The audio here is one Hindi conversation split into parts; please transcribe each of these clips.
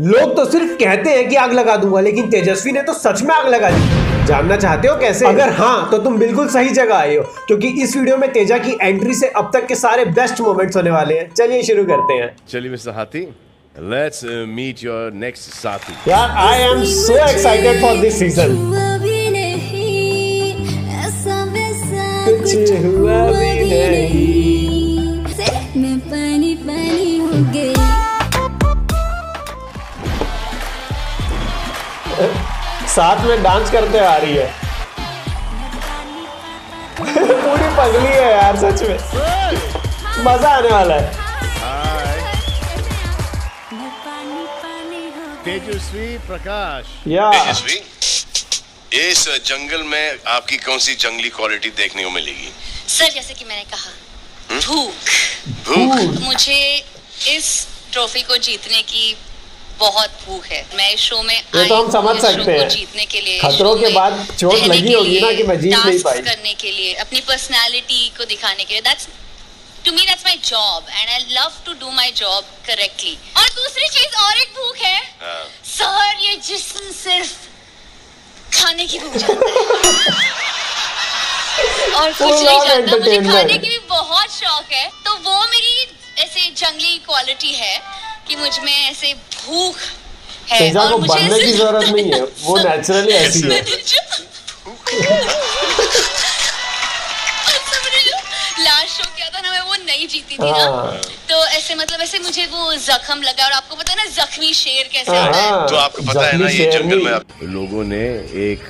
लोग तो सिर्फ कहते हैं कि आग लगा दूंगा, लेकिन तेजस्वी ने तो सच में आग लगा दी। जानना चाहते हो कैसे? अगर हाँ तो तुम बिल्कुल सही जगह आए हो, क्योंकि इस वीडियो में तेजा की एंट्री से अब तक के सारे बेस्ट मोमेंट्स होने वाले हैं। चलिए शुरू करते हैं। चलिए मिस्टर हाथी, लेट्स मीट योर नेक्स्ट साथी। यार I am so excited for this season. कुछ हुआ भी नहीं। साथ में डांस करते आ रही है। पूरी पगली है यार, सच में मजा आने वाला है। तेजस्वी प्रकाश, या तेजस्वी, इस जंगल में आपकी कौन सी जंगली क्वालिटी देखने को मिलेगी? सर जैसे कि मैंने कहा, भूख। मुझे इस ट्रॉफी को जीतने की बहुत भूख है। मैं इस शो में ये तो हम समझ सकते हैं, जीतने के लिए खतरों के बाद चोट लगी होगी ना कि मैं जीत नहीं पाई, करने के लिए अपनी पर्सनालिटी को दिखाने के लिए। That's to me, that's my job and I love to do my job correctly. और दूसरी चीज और एक भूख है सर, ये जिस्म सिर्फ खाने की भूख जाता है और कुछ नहीं जानता। मुझे खाने की भी बहुत शौक है, तो वो मेरी ऐसे जंगली क्वालिटी है कि मुझ में ऐसे भूख है। तेजा को बनने की जरूरत नहीं है, वो नेचुरली ऐसी है। लास्ट शो क्या था ना, मैं वो नहीं जीती थी ना, तो ऐसे मतलब ऐसे मुझे वो जख्म लगा। और आपको पता है ना जख्मी शेर कैसे होता है, तो आपको पता है ना ये जंगल में लोगों ने एक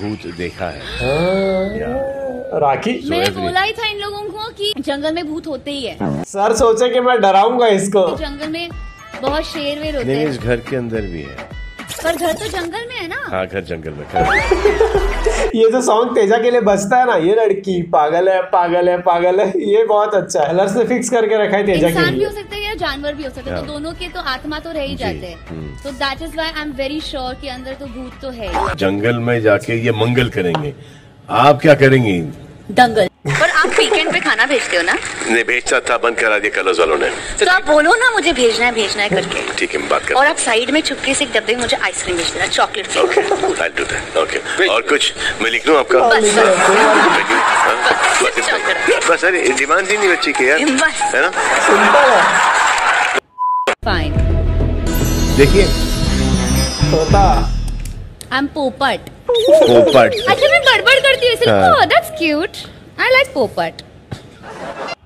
भूत देखा है। राखी मैंने बोला ही था इन लोगों को कि जंगल में भूत होते ही है। सर सोचे कि मैं डराऊंगा इसको। जंगल में बहुत शेर वेर होते हैं। इस घर के अंदर भी है, पर घर तो जंगल में है ना। हाँ घर जंगल में। ये जो सॉन्ग तेजा के लिए बजता है ना, ये लड़की पागल है पागल है पागल है, ये बहुत अच्छा है। लफ्ज फिक्स करके रखा है तेजा के लिए। इंसान भी हो सकता है या जानवर भी हो सकता है, तो दोनों के तो आत्मा तो रह ही जाते हैं। तो that is why I am very sure कि अंदर तो भूत तो है। जंगल में जाके ये मंगल करेंगे, आप क्या करेंगी? दंगल। पर आप वीकेंड पे खाना भेजते हो ना? नहीं भेजता था, बंद करा दिया कलर्स वालों ने। तो आप बोलो ना मुझे भेजना है करके। ठीक है, बात कर। और आप साइड में चुपके से एक डब्बे मुझे आइसक्रीम भेज देना, चॉकलेट। ओके। और कुछ मैं लिख लूँ आपका? बस अरे डिमांड ही नहीं बच्ची की यार, है ना? फाइन। देखिए तोता। आई एम पोपट। पोपट। अच्छा मैं गड़बड़ करती हूँ, दैट्स क्यूट। आई लाइक पोपट।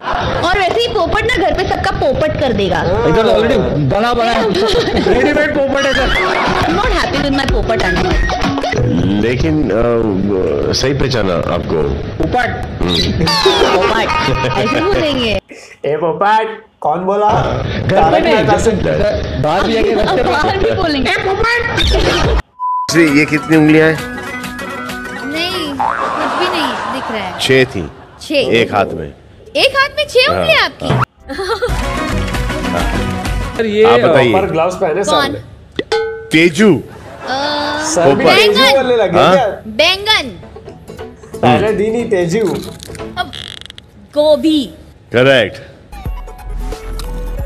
और वैसे ही पोपट ना घर पे सबका पोपट कर देगा। इधर ऑलरेडी बना बना रेडीमेड पोपट है sir. I not happy with my पोपट एंड। लेकिन सही पहचाना आपको, पोपट। पोपट ऐसे बोलेंगे। ए पोपट कौन बोला? घर में बाहर भी जाके बाहर भी बोलेंगे ए पोपट। ये कितनी उंगलियां हैं? नहीं कुछ भी नहीं दिख रहा है। 6 थी। 6 एक हाथ में 6 उंगलियां आपकी। ये ऊपर ग्लव्स पहने सामने। तेजू बैंगन पहले दीनी तेजू। अब गोभी करेक्ट।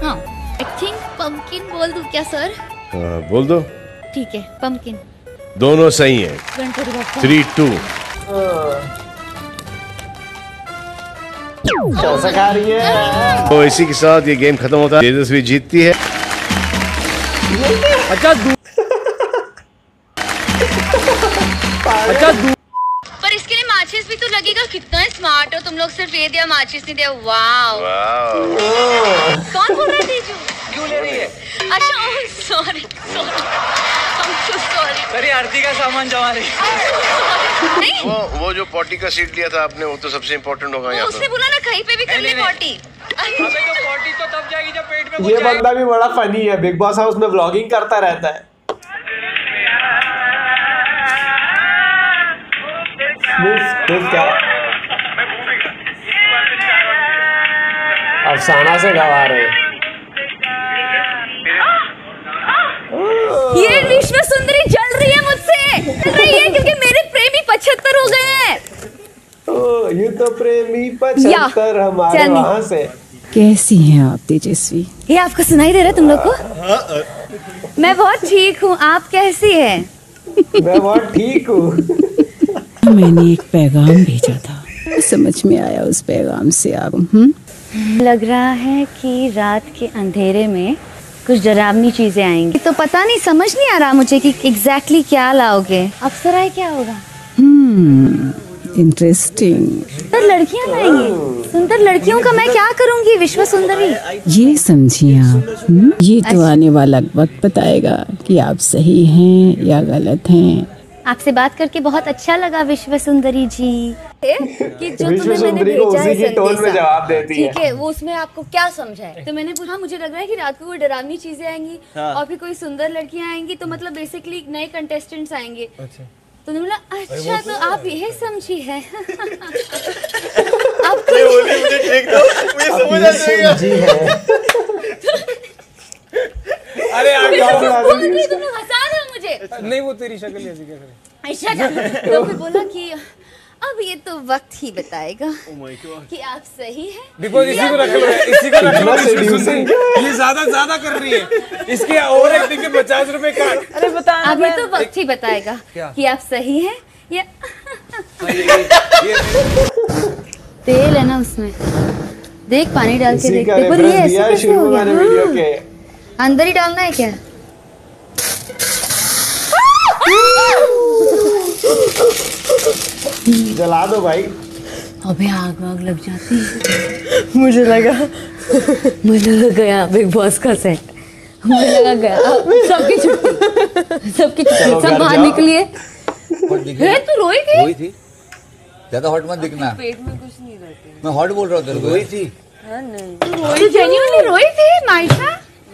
हाँ आई थिंक पंपकिन बोल दूं क्या सर? बोल दो। ठीक है पंपकिन। दोनों सही है। 3-2। तो इसी के साथ ये गेम खत्म होता है, तेजस्वी जीतती है। अच्छा पर इसके लिए माचिस भी तो लगेगा। कितना स्मार्ट हो तुम लोग, सिर्फ ये दिया माचिस नहीं दिया। वाव कौन बोल रहा है? क्यों ले रही है? अच्छा सॉरी अरे आरती का सामान जमा रही। नहीं वो जो पॉटी का सीट लिया था आपने, वो तो सबसे इम्पोर्टेंट होगा यहाँ। उसने बोला ना कहीं पे भी कर ले पॉटी। अबे तो पॉटी तो तब जाएगी जब पेट में। ये बंदा भी बड़ा फनी है, बिग बॉस हाउस में व्लॉगिंग करता रहता है। अफसाना से गवा रहे हैं। ये विश्व सुंदरी जल रही है मुझसे, रही है क्योंकि मेरे प्रेमी 75 हो गए हैं। ओ ये तो प्रेमी 75 हमारे वहाँ से। कैसी हैं आप तेजस्वी? ये आपको सुनाई दे रहा है तुम लोग को? मैं बहुत ठीक हूँ, आप कैसी हैं? मैं बहुत ठीक हूँ। मैंने एक पैगाम भेजा था, समझ में आया उस पैगाम से आप लग रहा है कि रात के अंधेरे में कुछ डरावनी चीजें आएंगी, तो पता नहीं, समझ नहीं आ रहा मुझे कि एग्जैक्टली क्या लाओगे। अप्सराएं क्या होगा? इंटरेस्टिंग। सुंदर लड़कियां लाएंगे, सुंदर लड़कियों का मैं क्या करूंगी? विश्व सुंदरी ये समझिए आप। ये तो आने वाला वक्त बताएगा कि आप सही हैं या गलत हैं। आपसे बात करके बहुत अच्छा लगा विश्व सुंदरी जी। कि जो तुम्हें मैंने भेजा है संदेश, ठीक है, वो उसमें आपको क्या समझा है? तो मैंने पूछा, मुझे लग रहा है कि रात को कोई डरावनी चीजें आएंगी और फिर कोई सुंदर लड़कियां आएंगी, तो मतलब बेसिकली नए कंटेस्टेंट्स आएंगे। तो तुमने बोला अच्छा, तो आप यह समझी है। नहीं वो तेरी शक्ल ऐसी कैसे है? तो फिर बोला कि अब ये तो वक्त ही बताएगा कि आप सही हैं। बिकॉज़ इसी को रख लो। ये ज़्यादा कर रही है, इसके ओवर एक्टिंग के 50 रुपए काट। अरे बता, अब ये तो वक्त ही बताएगा कि आप सही हैं या तेल है ना उसमें, देख पानी डाल के देख। पर ये ऐसे हो गया, अंदर ही डालना है क्या? जला दो भाई। अबे आग वाग लग जाती है। मुझे लगा गया बिग बॉस का सेट। मुझे लगा गया सबकी छुट्टी, सब बाहर निकलिए। तू रोई थी? ज्यादा हॉट मत दिखना, पेट में कुछ नहीं रहता। मैं हॉट बोल रहा हूँ, रोई थी? नहीं, जेन्युइनली रोई थी मायशा?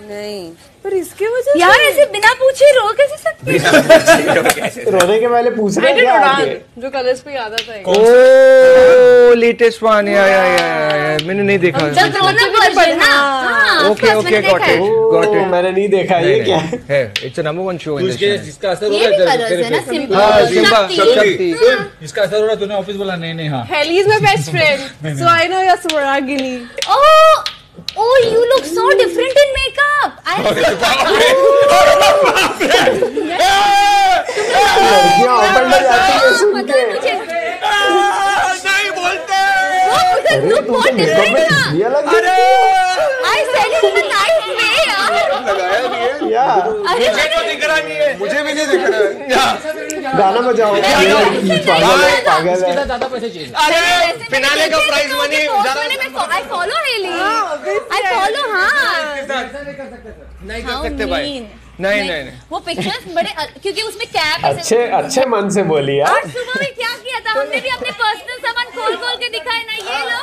नहीं, पर इसके वजह यार ऐसे बिना पूछे रो कैसे सकते? रोने के पहले पूछ रहे क्या आगे? जो कलर्स पे याद आता है। ओह लेटेस्ट वन, यार मैंने नहीं देखा। जब रोना पड़े ना। Okay got it. मैंने नहीं देखा, ये क्या है? It's a number 1 show in this. जिसका असर हो रहा है तूने ऑफिस बोला नहीं। हां, heli is my best friend, so I know your Swara गिली। Oh, you look so different in makeup. मुझे भी नहीं दिख रहा है। गाना बजाओ, पागल है। अरे फिनाले का प्राइज मनी आई फॉलो नहीं कर सकते भाई। नहीं वो पिक्चर्स बड़े, क्योंकि उसमें कैप अच्छे मन से बोली यार। आज सुबह भी क्या किया था हमने, भी अपने पर्सनल सामान खोल के दिखाए ना। ये लो,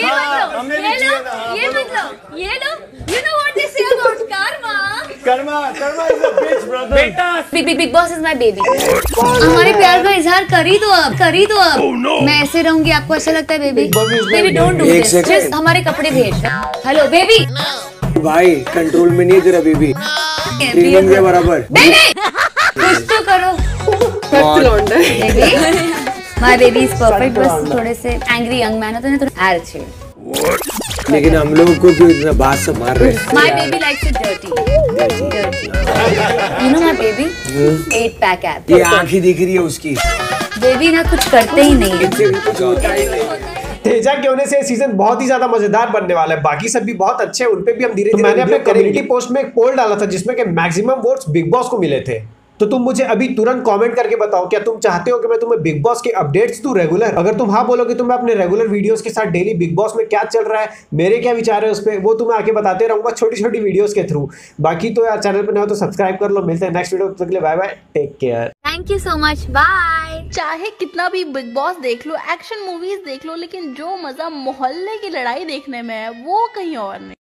you know what this is about karma is a bitch brother. बेटा Bigg boss is my baby. हमारे प्यार का इजहार कर ही दो अब। मैं ऐसे रहूंगी, आपको अच्छा लगता है baby? Baby don't do this, just हमारे कपड़े भेज। हेलो बेबी भाई, कंट्रोल में नहीं है तेरा बेबी। प्रीमियम के बराबर कुछ तो करो। My baby is perfect. बस थोड़े से एंग्री यंग मैन होते हैं, थोड़ा एयर चाहिए। लेकिन हम लोगों को क्यों इतना बात से मार रहे हैं? My baby likes it dirty. You know my baby 8-pack app. ये आंखें दिख रही है उसकी। बेबी ना कुछ करते ही नहीं है। तेजा के होने से सीजन बहुत ही ज्यादा मजेदार बनने वाला है। बाकी सब भी बहुत अच्छे हैं, उन पे भी हम धीरे-धीरे। मैंने अपने कम्युनिटी पोस्ट में एक पोल डाला था जिसमें कि मैक्सिमम वोट्स बिग बॉस को मिले थे। तो तुम मुझे अभी तुरंत कमेंट करके बताओ, क्या तुम चाहते हो कि मैं तुम्हें बिग बॉस के अपडेट्स दूं रेगुलर? अगर तुम हाँ बोलोगे तो मैं अपने रेगुलर वीडियोस के साथ डेली बिग बॉस में क्या चल रहा है, मेरे क्या विचार है उस पर, वो तुम्हें आके बताते रहूंगा छोटी छोटी वीडियोस के थ्रू। बाकी तो यार चैनल पर ना हो तो सब्सक्राइब कर लो। मिलते हैं नेक्स्ट वीडियो, तब तक के लिए bye bye, take care, thank you so much, bye. चाहे कितना भी बिग बॉस देख लो, एक्शन मूवीज देख लो, लेकिन जो मजा मोहल्ले की लड़ाई देखने में है वो कहीं और नहीं।